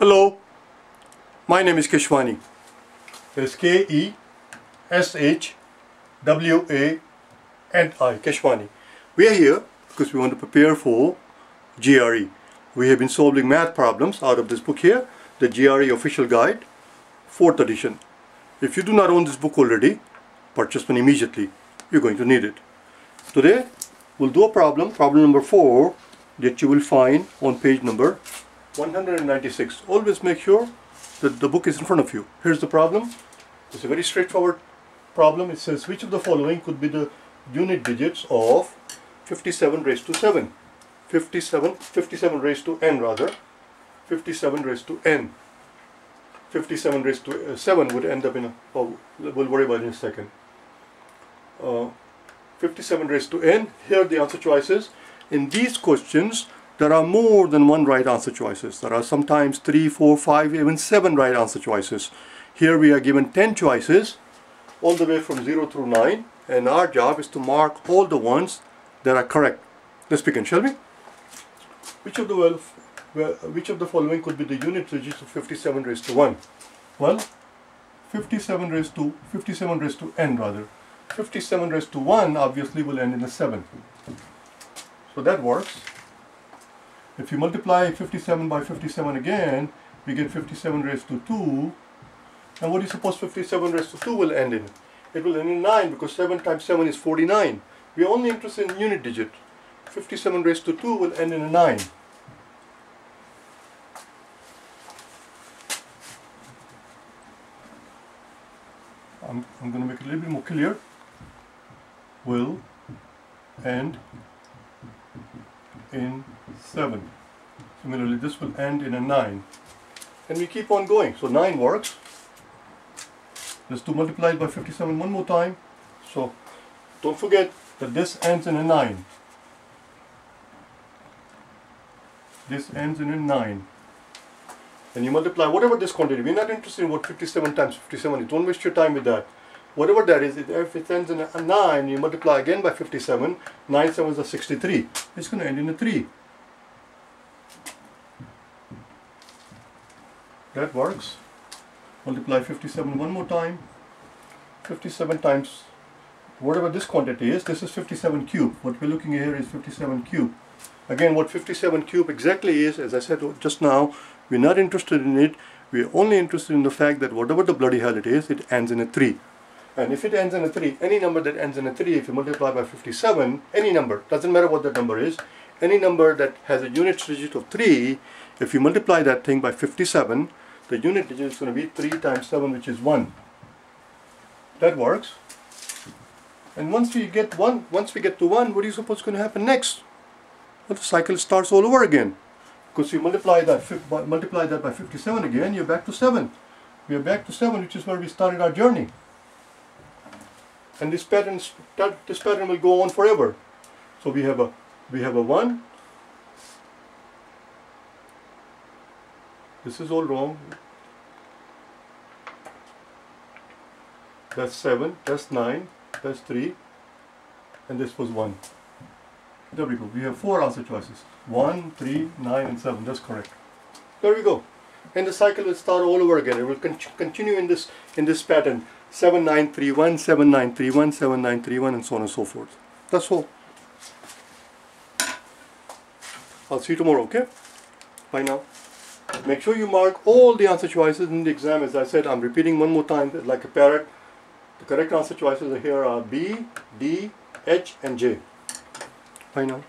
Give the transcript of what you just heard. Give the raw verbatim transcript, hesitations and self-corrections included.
Hello, my name is Keshwani. It's K E S H W A N I, Keshwani. We are here because we want to prepare for G R E. We have been solving math problems out of this book here, the G R E Official Guide, fourth edition. If you do not own this book already, purchase one immediately. You're going to need it. Today, we'll do a problem, problem number four, that you will find on page number one hundred ninety-six. Always make sure that the book is in front of you. Here's the problem. It's a very straightforward problem. It says which of the following could be the unit digits of fifty-seven raised to seven? fifty-seven, fifty-seven raised to n rather. fifty-seven raised to n. fifty-seven raised to uh, seven would end up in a... Oh, we'll worry about it in a second. Uh, fifty-seven raised to n. Here are the answer choices. In these questions, there are more than one right answer choices. There are sometimes three, four, five, even seven right answer choices. Here we are given ten choices all the way from zero through nine, and our job is to mark all the ones that are correct. Let's begin, shall we? Which of the well, well which of the following could be the unit digits of fifty-seven raised to one? Well, fifty-seven raised to fifty-seven raised to n rather. fifty-seven raised to one obviously will end in a seven. So that works. If you multiply fifty-seven by fifty-seven again, we get fifty-seven raised to two. And what do you suppose fifty-seven raised to two will end in? It will end in nine, because seven times seven is forty-nine. We are only interested in unit digit. fifty-seven raised to two will end in a nine. I'm, I'm going to make it a little bit more clear. Will end in seven. Similarly, this will end in a nine, and we keep on going. So nine works. Let's do multiply by fifty-seven one more time. So don't forget that this ends in a nine. This ends in a nine. And you multiply whatever this quantity. We're not interested in what fifty-seven times fifty-seven is. Don't waste your time with that. Whatever that is, if it ends in a nine, you multiply again by fifty-seven. nine sevens are sixty-three. It's going to end in a three. That works. Multiply fifty-seven one more time. fifty-seven times whatever this quantity is. This is fifty-seven cubed. What we're looking at here is fifty-seven cubed. Again, what fifty-seven cubed exactly is, as I said just now, we're not interested in it. We're only interested in the fact that whatever the bloody hell it is, it ends in a three. And if it ends in a three, any number that ends in a three, if you multiply by fifty-seven, any number, doesn't matter what that number is, any number that has a unit digit of three, if you multiply that thing by fifty-seven, the unit digit is going to be three times seven, which is one. That works. And once we get one, once we get to one, what do you suppose is going to happen next? Well, the cycle starts all over again. Because you multiply that, by, multiply that by fifty-seven again, you're back to seven. We are back to seven, which is where we started our journey. And this pattern, this pattern will go on forever. So we have a, we have a one. This is all wrong. That's seven, that's nine, that's three, and this was one. There we go. We have four answer choices. one, three, nine, and seven. That's correct. There we go. And the cycle will start all over again. It will con continue in this in this pattern. seven nine three one, seven nine three one, seven nine three one, and so on and so forth. That's all. I'll see you tomorrow, okay? Bye now. Make sure you mark all the answer choices in the exam. As I said, I'm repeating one more time like a parrot. The correct answer choices are here are B, D, H, and J. Bye now.